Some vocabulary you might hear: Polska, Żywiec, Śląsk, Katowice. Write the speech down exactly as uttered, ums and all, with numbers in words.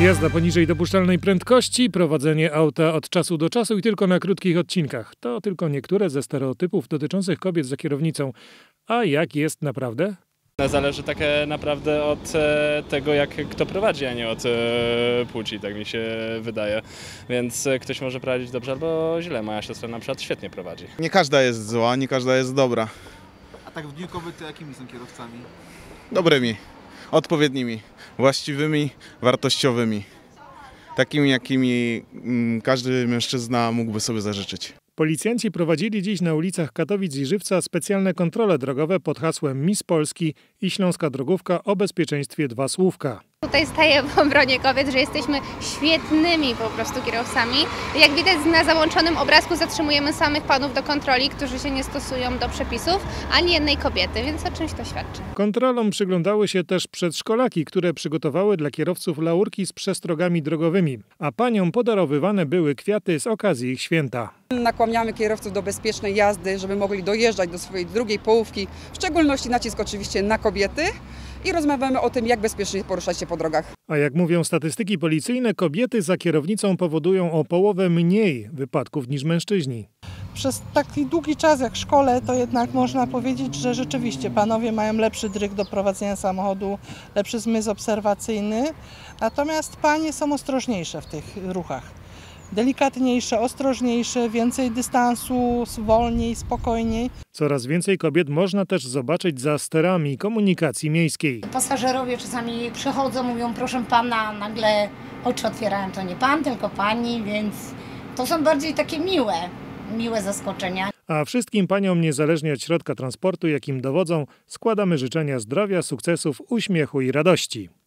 Jazda poniżej dopuszczalnej prędkości, prowadzenie auta od czasu do czasu i tylko na krótkich odcinkach. To tylko niektóre ze stereotypów dotyczących kobiet za kierownicą. A jak jest naprawdę? Zależy tak naprawdę od tego, jak kto prowadzi, a nie od płci, tak mi się wydaje. Więc ktoś może prowadzić dobrze albo źle. Moja siostra na przykład świetnie prowadzi. Nie każda jest zła, nie każda jest dobra. A tak w dniu kobiety jakimi są kierowcami? Dobrymi, odpowiednimi, właściwymi, wartościowymi. Takimi, jakimi każdy mężczyzna mógłby sobie zażyczyć. Policjanci prowadzili dziś na ulicach Katowic i Żywca specjalne kontrole drogowe pod hasłem Miss Polski i Śląska Drogówka o bezpieczeństwie dwa słówka. Tutaj staję w obronie kobiet, że jesteśmy świetnymi po prostu kierowcami. Jak widać na załączonym obrazku zatrzymujemy samych panów do kontroli, którzy się nie stosują do przepisów, ani jednej kobiety, więc o czymś to świadczy. Kontrolom przyglądały się też przedszkolaki, które przygotowały dla kierowców laurki z przestrogami drogowymi, a paniom podarowywane były kwiaty z okazji ich święta. Nakłaniamy kierowców do bezpiecznej jazdy, żeby mogli dojeżdżać do swojej drugiej połówki, w szczególności nacisk oczywiście na kobiety. I rozmawiamy o tym, jak bezpiecznie poruszać się po drogach. A jak mówią statystyki policyjne, kobiety za kierownicą powodują o połowę mniej wypadków niż mężczyźni. Przez taki długi czas jak w szkole, to jednak można powiedzieć, że rzeczywiście panowie mają lepszy dryg do prowadzenia samochodu, lepszy zmysł obserwacyjny, natomiast panie są ostrożniejsze w tych ruchach. Delikatniejsze, ostrożniejsze, więcej dystansu, wolniej, spokojniej. Coraz więcej kobiet można też zobaczyć za sterami komunikacji miejskiej. Pasażerowie czasami przychodzą, mówią proszę pana, nagle oczy otwierają, to nie pan, tylko pani, więc to są bardziej takie miłe, miłe zaskoczenia. A wszystkim paniom, niezależnie od środka transportu, jakim dowodzą, składamy życzenia zdrowia, sukcesów, uśmiechu i radości.